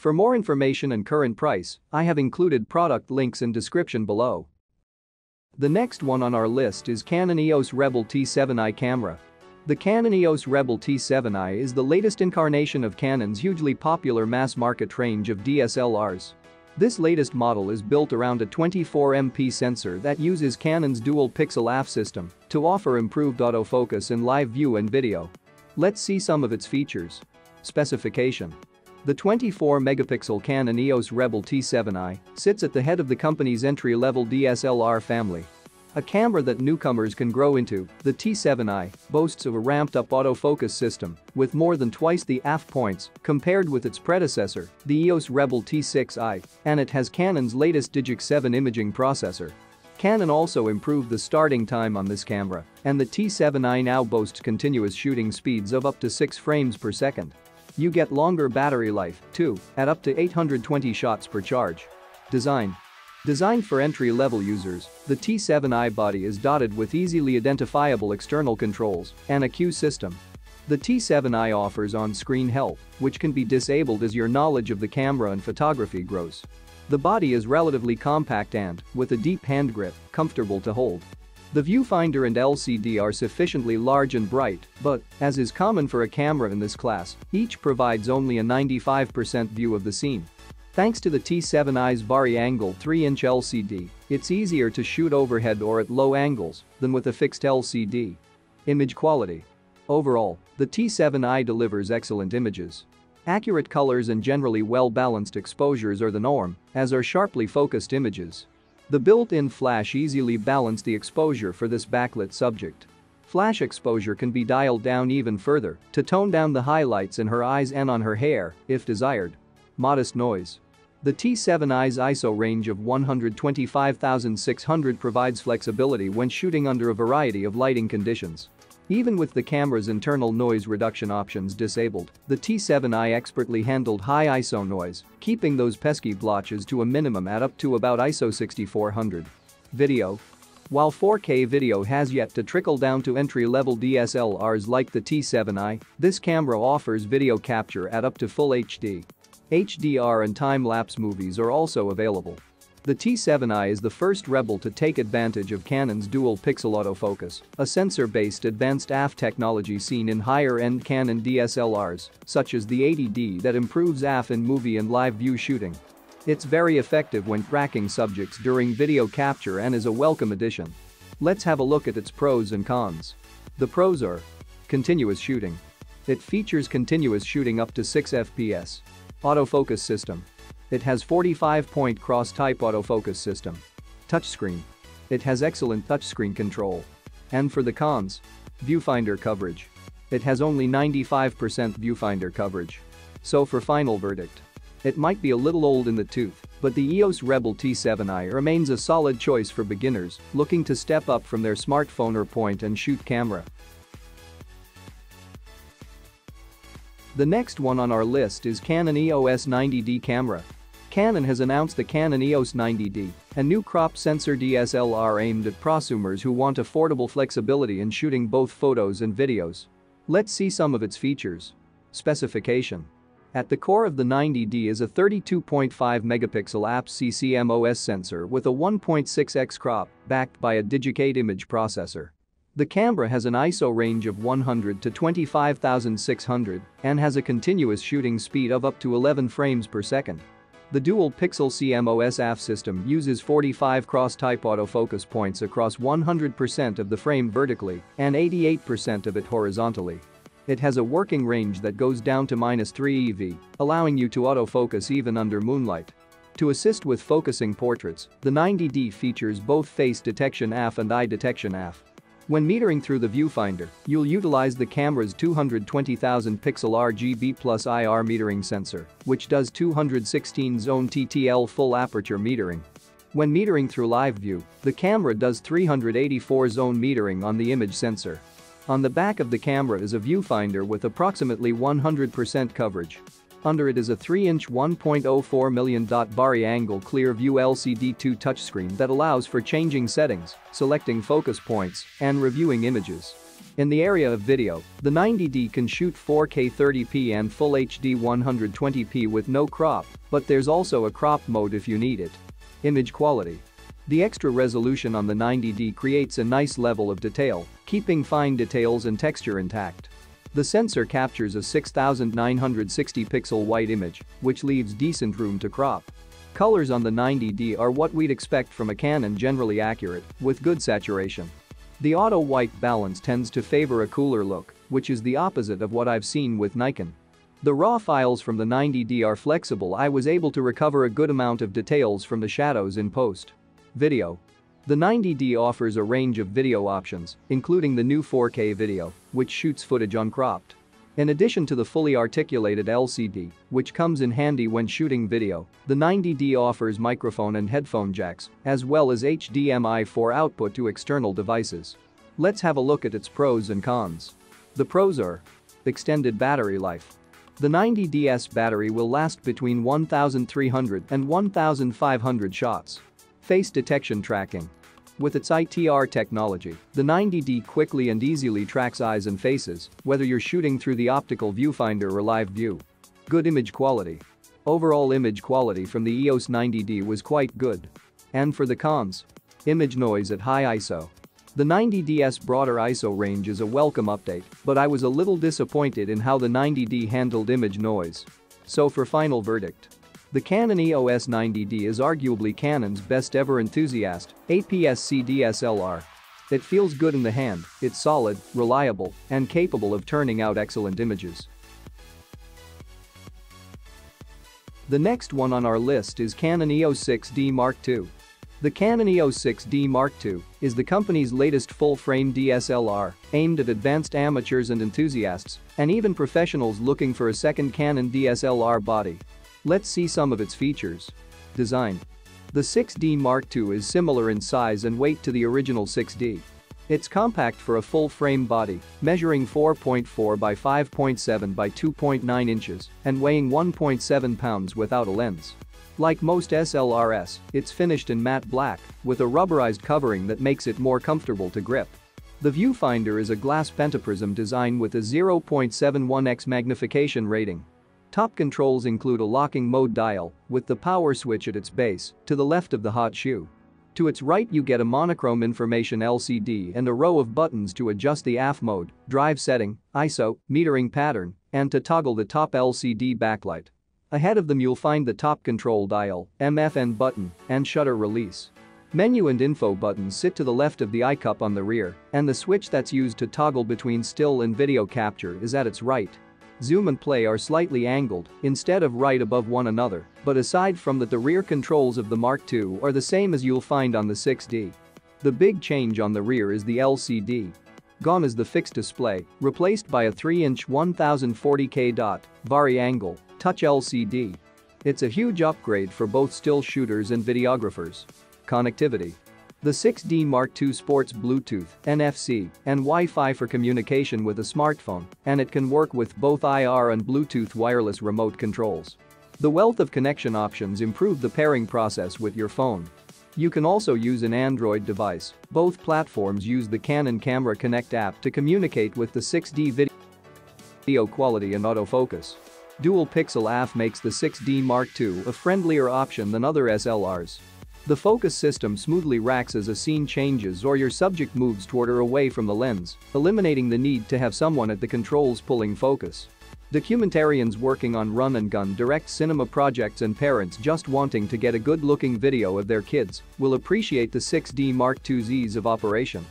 For more information and current price, I have included product links in description below. The next one on our list is Canon EOS Rebel T7i camera. The Canon EOS Rebel T7i is the latest incarnation of Canon's hugely popular mass-market range of DSLRs. This latest model is built around a 24MP sensor that uses Canon's Dual Pixel AF system to offer improved autofocus in live view and video. Let's see some of its features. Specification. The 24-megapixel Canon EOS Rebel T7i sits at the head of the company's entry-level DSLR family. A camera that newcomers can grow into, the T7i boasts of a ramped-up autofocus system with more than twice the AF points compared with its predecessor, the EOS Rebel T6i, and it has Canon's latest DIGIC 7 imaging processor. Canon also improved the starting time on this camera, and the T7i now boasts continuous shooting speeds of up to 6 frames per second. You get longer battery life, too, at up to 820 shots per charge. Design. Designed for entry-level users, the T7i body is dotted with easily identifiable external controls and a cue system. The T7i offers on-screen help, which can be disabled as your knowledge of the camera and photography grows. The body is relatively compact and, with a deep hand grip, comfortable to hold. The viewfinder and LCD are sufficiently large and bright, but, as is common for a camera in this class, each provides only a 95% view of the scene. Thanks to the T7i's vari-angle 3-inch LCD, it's easier to shoot overhead or at low angles than with a fixed LCD. Image quality. Overall, the T7i delivers excellent images. Accurate colors and generally well-balanced exposures are the norm, as are sharply focused images. The built-in flash easily balanced the exposure for this backlit subject. Flash exposure can be dialed down even further to tone down the highlights in her eyes and on her hair, if desired. Modest noise. The T7i's ISO range of 125,600 provides flexibility when shooting under a variety of lighting conditions. Even with the camera's internal noise reduction options disabled, the T7i expertly handled high ISO noise, keeping those pesky blotches to a minimum at up to about ISO 6400. Video. While 4K video has yet to trickle down to entry-level DSLRs like the T7i, this camera offers video capture at up to full HD. HDR and time-lapse movies are also available. The T7i is the first Rebel to take advantage of Canon's dual-pixel autofocus, a sensor-based advanced AF technology seen in higher-end Canon DSLRs, such as the 80D, that improves AF in movie and live-view shooting. It's very effective when tracking subjects during video capture and is a welcome addition. Let's have a look at its pros and cons. The pros are continuous shooting. It features continuous shooting up to 6 FPS. Autofocus system. It has 45-point cross-type autofocus system. Touchscreen. It has excellent touchscreen control. And for the cons. Viewfinder coverage. It has only 95% viewfinder coverage. So for final verdict. It might be a little old in the tooth, but the EOS Rebel T7i remains a solid choice for beginners looking to step up from their smartphone or point-and-shoot camera. The next one on our list is Canon EOS 90D camera. Canon has announced the Canon EOS 90D, a new crop sensor DSLR aimed at prosumers who want affordable flexibility in shooting both photos and videos. Let's see some of its features. Specification. At the core of the 90D is a 32.5-megapixel APS-C CMOS sensor with a 1.6x crop, backed by a DIGIC 8 image processor. The camera has an ISO range of 100 to 25,600 and has a continuous shooting speed of up to 11 frames per second. The dual-pixel CMOS AF system uses 45 cross-type autofocus points across 100% of the frame vertically and 88% of it horizontally. It has a working range that goes down to -3 EV, allowing you to autofocus even under moonlight. To assist with focusing portraits, the 90D features both face detection AF and eye detection AF. When metering through the viewfinder, you'll utilize the camera's 220,000-pixel RGB plus IR metering sensor, which does 216-zone TTL full aperture metering. When metering through live view, the camera does 384-zone metering on the image sensor. On the back of the camera is a viewfinder with approximately 100% coverage. Under it is a 3-inch 1.04 million dot vari-angle ClearView LCD 2 touchscreen that allows for changing settings, selecting focus points, and reviewing images. In the area of video, the 90D can shoot 4K 30p and Full HD 120p with no crop, but there's also a crop mode if you need it. Image quality. The extra resolution on the 90D creates a nice level of detail, keeping fine details and texture intact. The sensor captures a 6,960 pixel wide image, which leaves decent room to crop. Colors on the 90D are what we'd expect from a Canon, generally accurate, with good saturation. The auto white balance tends to favor a cooler look, which is the opposite of what I've seen with Nikon. The raw files from the 90D are flexible. I was able to recover a good amount of details from the shadows in post. Video. The 90D offers a range of video options, including the new 4K video, which shoots footage uncropped. In addition to the fully articulated LCD, which comes in handy when shooting video, the 90D offers microphone and headphone jacks, as well as HDMI 4 output to external devices. Let's have a look at its pros and cons. The pros are extended battery life. The 90D's battery will last between 1,300 and 1,500 shots. Face detection tracking. With its ITR technology, the 90D quickly and easily tracks eyes and faces, whether you're shooting through the optical viewfinder or live view. Good image quality. Overall image quality from the EOS 90D was quite good. And for the cons. Image noise at high ISO. The 90D's broader ISO range is a welcome update, but I was a little disappointed in how the 90D handled image noise. So for final verdict. The Canon EOS 90D is arguably Canon's best ever enthusiast APS-C DSLR. It feels good in the hand, it's solid, reliable, and capable of turning out excellent images. The next one on our list is Canon EOS 6D Mark II. The Canon EOS 6D Mark II is the company's latest full-frame DSLR, aimed at advanced amateurs and enthusiasts, and even professionals looking for a second Canon DSLR body. Let's see some of its features. Design. The 6D Mark II is similar in size and weight to the original 6D. It's compact for a full-frame body, measuring 4.4 by 5.7 by 2.9 inches and weighing 1.7 pounds without a lens. Like most SLRs, it's finished in matte black, with a rubberized covering that makes it more comfortable to grip. The viewfinder is a glass pentaprism design with a 0.71x magnification rating. Top controls include a locking mode dial, with the power switch at its base, to the left of the hot shoe. To its right you get a monochrome information LCD and a row of buttons to adjust the AF mode, drive setting, ISO, metering pattern, and to toggle the top LCD backlight. Ahead of them you'll find the top control dial, MFN button, and shutter release. Menu and info buttons sit to the left of the eye cup on the rear, and the switch that's used to toggle between still and video capture is at its right. Zoom and play are slightly angled, instead of right above one another, but aside from that the rear controls of the Mark II are the same as you'll find on the 6D. The big change on the rear is the LCD. Gone is the fixed display, replaced by a 3-inch 1040K Vari angle touch LCD. It's a huge upgrade for both still shooters and videographers. Connectivity. The 6D Mark II sports Bluetooth, NFC, and Wi-Fi for communication with a smartphone, and it can work with both IR and Bluetooth wireless remote controls. The wealth of connection options improve the pairing process with your phone. You can also use an Android device. Both platforms use the Canon Camera Connect app to communicate with the 6D video quality and autofocus. Dual Pixel AF makes the 6D Mark II a friendlier option than other SLRs. The focus system smoothly racks as a scene changes or your subject moves toward or away from the lens, eliminating the need to have someone at the controls pulling focus. Documentarians working on run-and-gun direct cinema projects and parents just wanting to get a good-looking video of their kids will appreciate the 6D Mark II's ease of operation.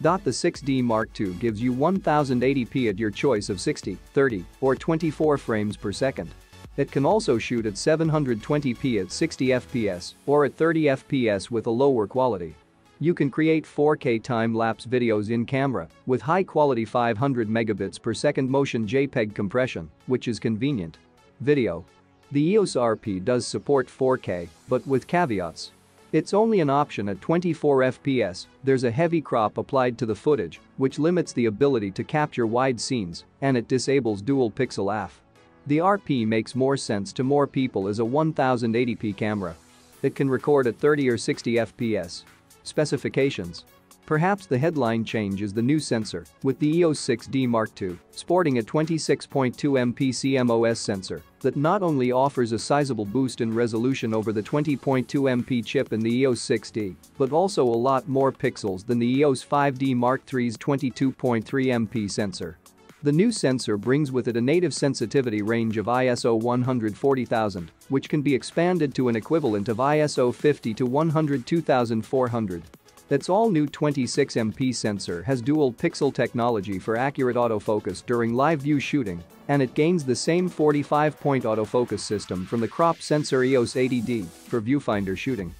The 6D Mark II gives you 1080p at your choice of 60, 30, or 24 frames per second. It can also shoot at 720p at 60 fps or at 30 fps with a lower quality. You can create 4K time-lapse videos in camera with high-quality 500 megabits per second motion JPEG compression, which is convenient. Video. The EOS RP does support 4K, but with caveats. It's only an option at 24 FPS, there's a heavy crop applied to the footage, which limits the ability to capture wide scenes, and it disables dual pixel AF. The RP makes more sense to more people as a 1080p camera. It can record at 30 or 60 FPS. Specifications. Perhaps the headline change is the new sensor, with the EOS 6D Mark II sporting a 26.2 MP CMOS sensor that not only offers a sizable boost in resolution over the 20.2 MP chip in the EOS 6D, but also a lot more pixels than the EOS 5D Mark III's 22.3 MP sensor. The new sensor brings with it a native sensitivity range of ISO 140,000, which can be expanded to an equivalent of ISO 50 to 102,400. Its all-new 26MP sensor has dual pixel technology for accurate autofocus during live-view shooting, and it gains the same 45-point autofocus system from the crop sensor EOS 80D for viewfinder shooting.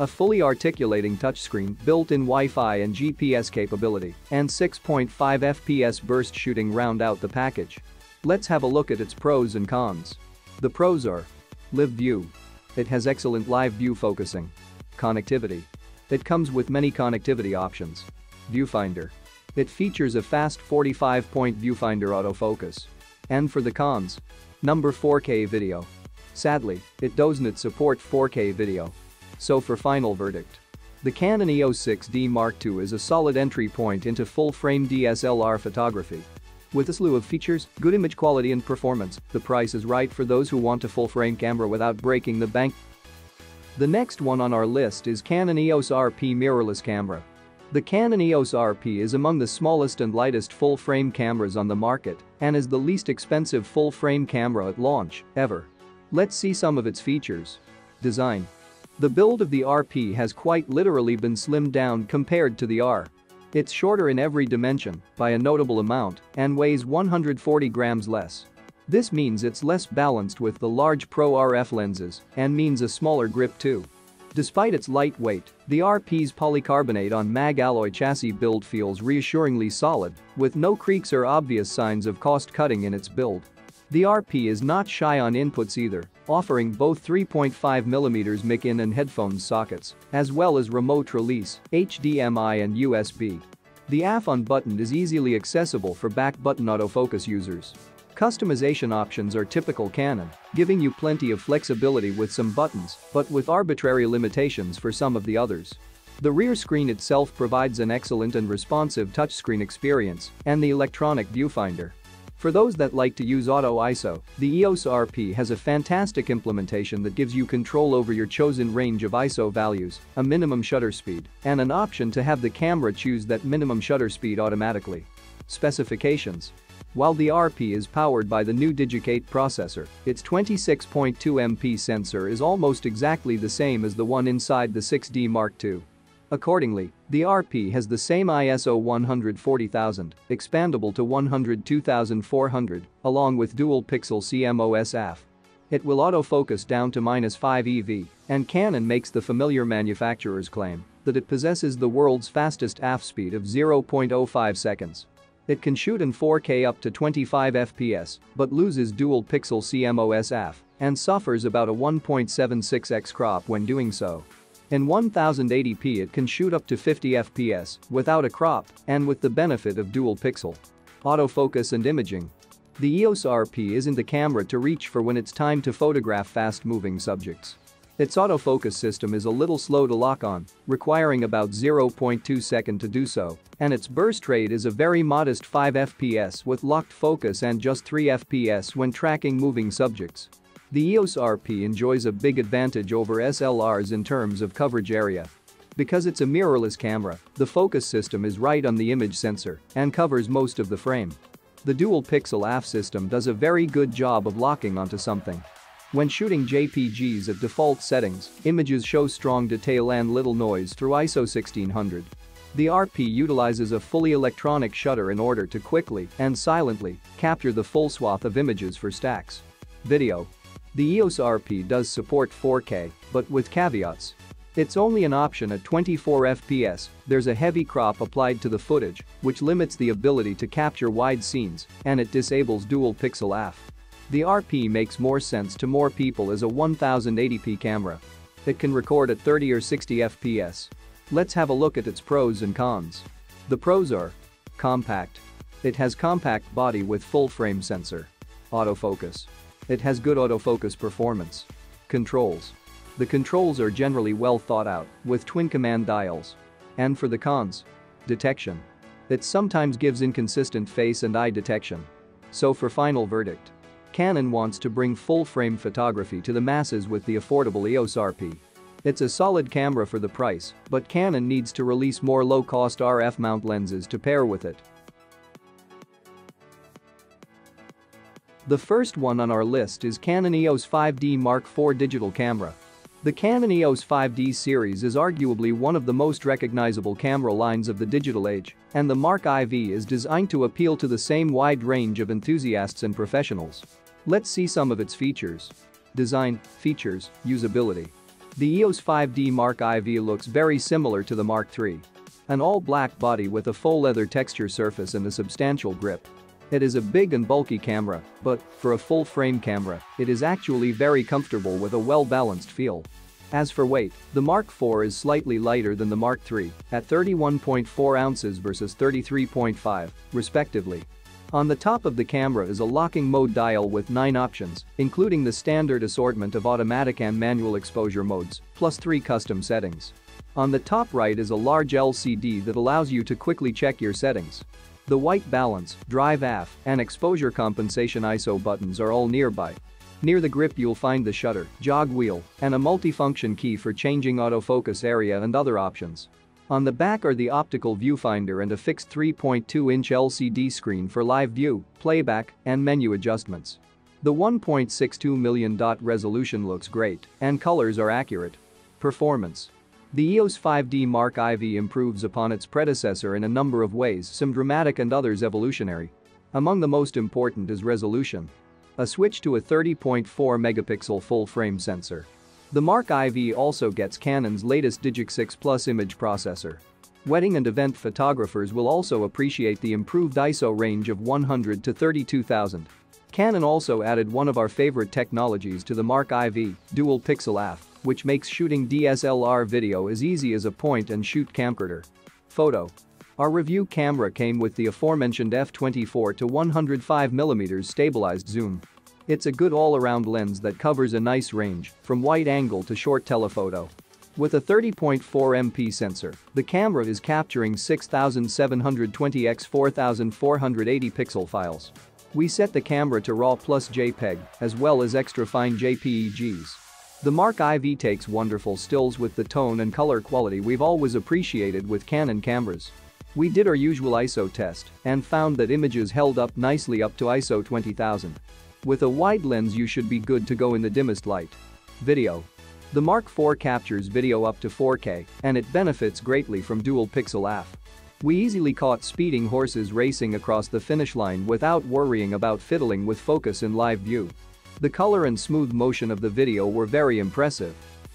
A fully articulating touchscreen, built-in Wi-Fi and GPS capability, and 6.5 FPS burst shooting round out the package. Let's have a look at its pros and cons. The pros are: live view. It has excellent live view focusing. Connectivity. It comes with many connectivity options. Viewfinder. It features a fast 45-point viewfinder autofocus. And for the cons. Number 4K video. Sadly, it doesn't support 4K video. So for final verdict. The Canon EOS 6D Mark II is a solid entry point into full-frame DSLR photography. With a slew of features, good image quality and performance, the price is right for those who want a full-frame camera without breaking the bank. The next one on our list is Canon EOS RP mirrorless camera. The Canon EOS RP is among the smallest and lightest full-frame cameras on the market and is the least expensive full-frame camera at launch ever. Let's see some of its features. Design. The build of the RP has quite literally been slimmed down compared to the R. It's shorter in every dimension, by a notable amount, and weighs 140 grams less. This means it's less balanced with the large Pro RF lenses and means a smaller grip too. Despite its light weight, the RP's polycarbonate on mag alloy chassis build feels reassuringly solid, with no creaks or obvious signs of cost-cutting in its build. The RP is not shy on inputs either, offering both 3.5mm mic-in and headphone sockets, as well as remote release, HDMI and USB. The AF unbuttoned is easily accessible for back-button autofocus users. Customization options are typical Canon, giving you plenty of flexibility with some buttons, but with arbitrary limitations for some of the others. The rear screen itself provides an excellent and responsive touchscreen experience, and the electronic viewfinder. For those that like to use auto ISO, the EOS RP has a fantastic implementation that gives you control over your chosen range of ISO values, a minimum shutter speed, and an option to have the camera choose that minimum shutter speed automatically. Specifications. While the RP is powered by the new DIGIC 8 processor, its 26.2 MP sensor is almost exactly the same as the one inside the 6D Mark II. Accordingly, the RP has the same ISO 140,000, expandable to 102,400, along with Dual Pixel CMOS AF. It will autofocus down to -5 EV, and Canon makes the familiar manufacturer's claim that it possesses the world's fastest AF speed of 0.05 seconds. It can shoot in 4K up to 25 FPS, but loses Dual Pixel CMOS AF and suffers about a 1.76x crop when doing so. In 1080p it can shoot up to 50 FPS without a crop and with the benefit of dual pixel autofocus and imaging. The EOS RP isn't the camera to reach for when it's time to photograph fast-moving subjects. Its autofocus system is a little slow to lock on, requiring about 0.2 seconds to do so, and its burst rate is a very modest 5 FPS with locked focus and just 3 FPS when tracking moving subjects. The EOS RP enjoys a big advantage over SLRs in terms of coverage area. Because it's a mirrorless camera, the focus system is right on the image sensor and covers most of the frame. The dual pixel AF system does a very good job of locking onto something. When shooting JPGs at default settings, images show strong detail and little noise through ISO 1600. The RP utilizes a fully electronic shutter in order to quickly and silently capture the full swath of images for stacks. Video. The EOS RP does support 4K, but with caveats. It's only an option at 24 FPS, there's a heavy crop applied to the footage, which limits the ability to capture wide scenes, and it disables dual pixel AF. The RP makes more sense to more people as a 1080p camera. It can record at 30 or 60 FPS. Let's have a look at its pros and cons. The pros are: compact. It has compact body with full-frame sensor. Autofocus. It has good autofocus performance. Controls. The controls are generally well thought out, with twin command dials. And for the cons. detection that sometimes gives inconsistent face and eye detection. So for final verdict, Canon wants to bring full-frame photography to the masses with the affordable EOS RP. It's a solid camera for the price, but Canon needs to release more low-cost RF mount lenses to pair with it. The first one on our list is Canon EOS 5D Mark IV digital camera. The Canon EOS 5D series is arguably one of the most recognizable camera lines of the digital age, and the Mark IV is designed to appeal to the same wide range of enthusiasts and professionals. Let's see some of its features. Design, features, usability. The EOS 5D Mark IV looks very similar to the Mark III. An all-black body with a faux leather texture surface and a substantial grip. It is a big and bulky camera, but, for a full-frame camera, it is actually very comfortable with a well-balanced feel. As for weight, the Mark IV is slightly lighter than the Mark III, at 31.4 ounces versus 33.5, respectively. On the top of the camera is a locking mode dial with 9 options, including the standard assortment of automatic and manual exposure modes, plus 3 custom settings. On the top right is a large LCD that allows you to quickly check your settings. The white balance, drive AF, and exposure compensation ISO buttons are all nearby. Near the grip you'll find the shutter, jog wheel, and a multifunction key for changing autofocus area and other options. On the back are the optical viewfinder and a fixed 3.2-inch LCD screen for live view, playback, and menu adjustments. The 1.62 million dot resolution looks great, and colors are accurate. Performance. The EOS 5D Mark IV improves upon its predecessor in a number of ways, some dramatic and others evolutionary. Among the most important is resolution. A switch to a 30.4-megapixel full-frame sensor. The Mark IV also gets Canon's latest DIGIC 6+ image processor. Wedding and event photographers will also appreciate the improved ISO range of 100 to 32,000. Canon also added one of our favorite technologies to the Mark IV, Dual Pixel AF, which makes shooting DSLR video as easy as a point-and-shoot camcorder. Photo. Our review camera came with the aforementioned f/24 to 105mm stabilized zoom. It's a good all-around lens that covers a nice range, from wide-angle to short telephoto. With a 30.4 MP sensor, the camera is capturing 6,720x4,480 pixel files. We set the camera to RAW plus JPEG, as well as extra-fine JPEGs. The Mark IV takes wonderful stills with the tone and color quality we've always appreciated with Canon cameras. We did our usual ISO test and found that images held up nicely up to ISO 20,000. With a wide lens you should be good to go in the dimmest light. Video. The Mark IV captures video up to 4K, and it benefits greatly from Dual Pixel AF. We easily caught speeding horses racing across the finish line without worrying about fiddling with focus in live view. The color and smooth motion of the video were very impressive.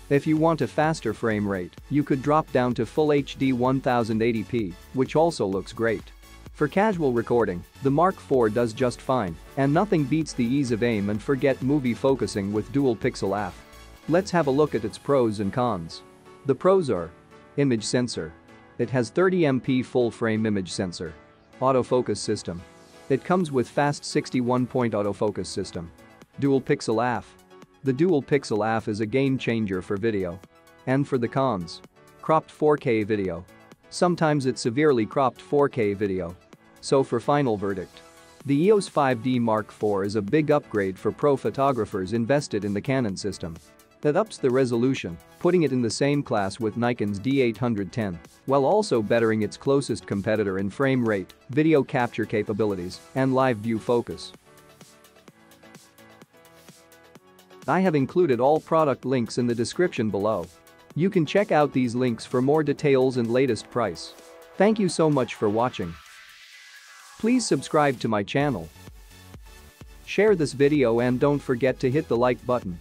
If you want a faster frame rate, you could drop down to full HD 1080p, which also looks great. For casual recording, the Mark IV does just fine, and nothing beats the ease of aim and forget movie focusing with Dual Pixel AF. Let's have a look at its pros and cons. The pros are: image sensor. It has 30 MP full-frame image sensor. Autofocus system. It comes with fast 61-point autofocus system. Dual Pixel AF. The Dual Pixel AF is a game-changer for video. And for the cons. Cropped 4K video. Sometimes it's severely cropped 4K video. So for final verdict. The EOS 5D Mark IV is a big upgrade for pro photographers invested in the Canon system. That ups the resolution, putting it in the same class with Nikon's D810, while also bettering its closest competitor in frame rate, video capture capabilities, and live view focus. I have included all product links in the description below. You can check out these links for more details and latest price. Thank you so much for watching. Please subscribe to my channel. Share this video and don't forget to hit the like button.